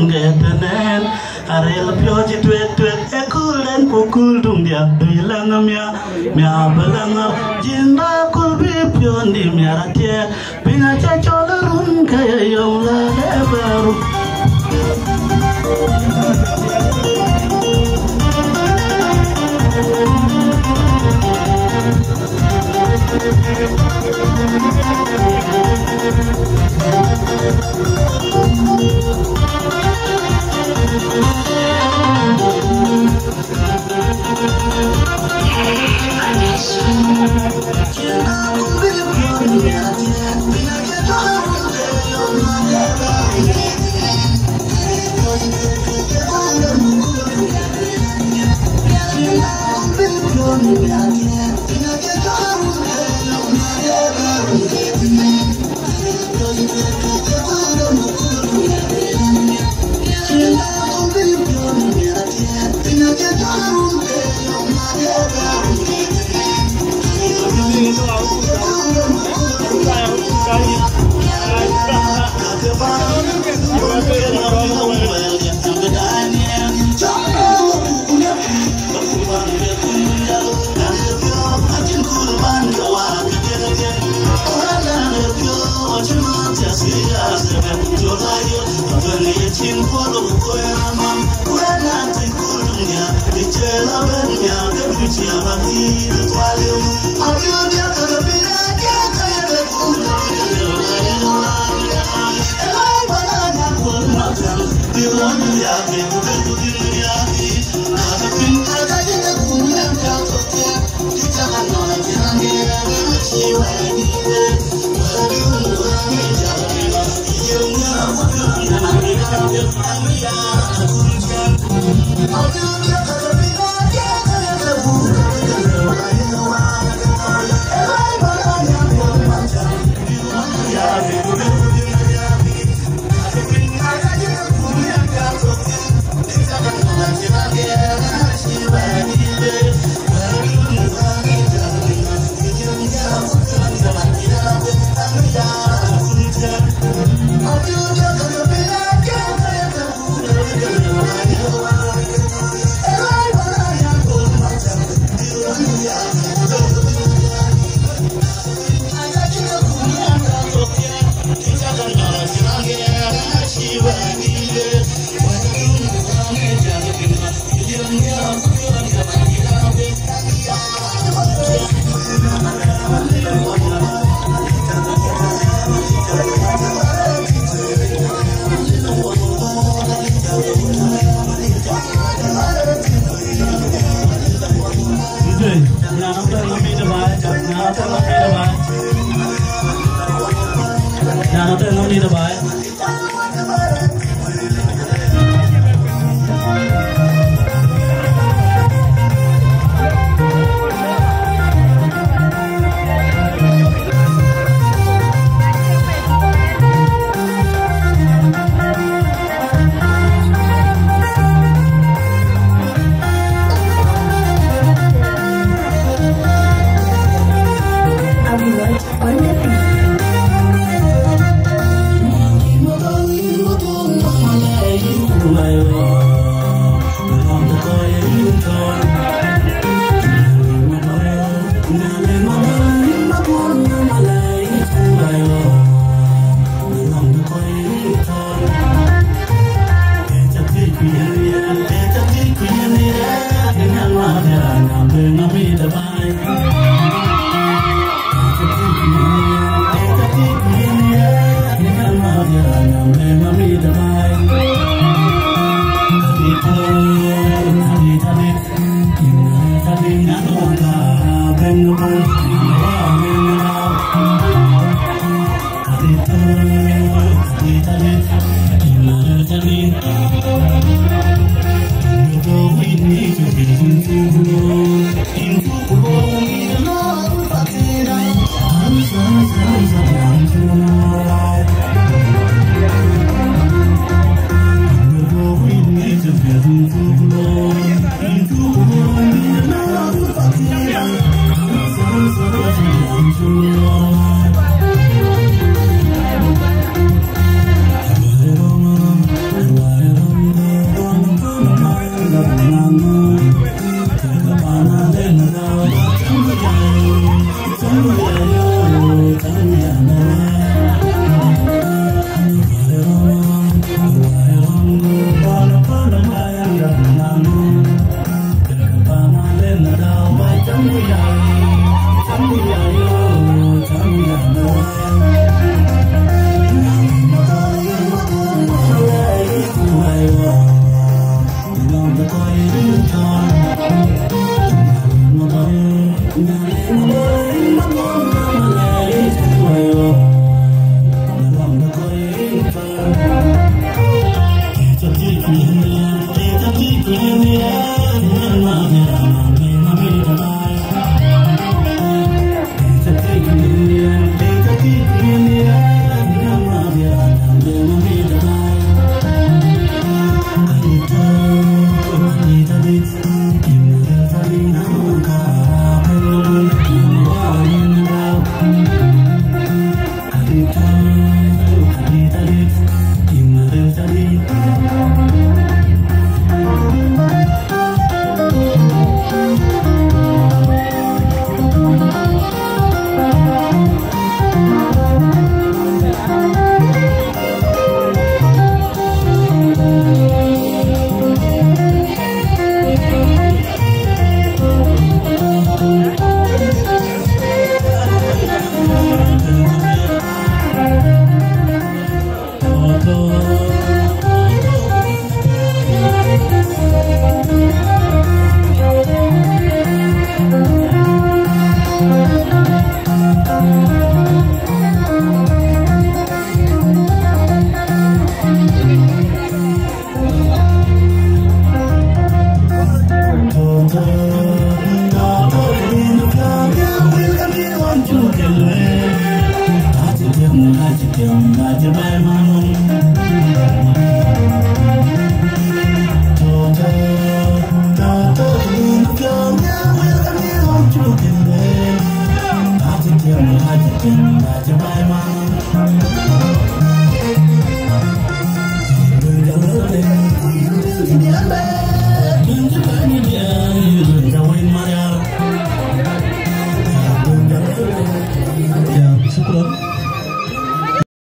Dungetenen, Arel Plogi Twet, Ekul and Kukul Dunga, Bilangamia, Mia Balanga, Jimba could be Piondi Miratia, Pinacha Cholarun Kayola I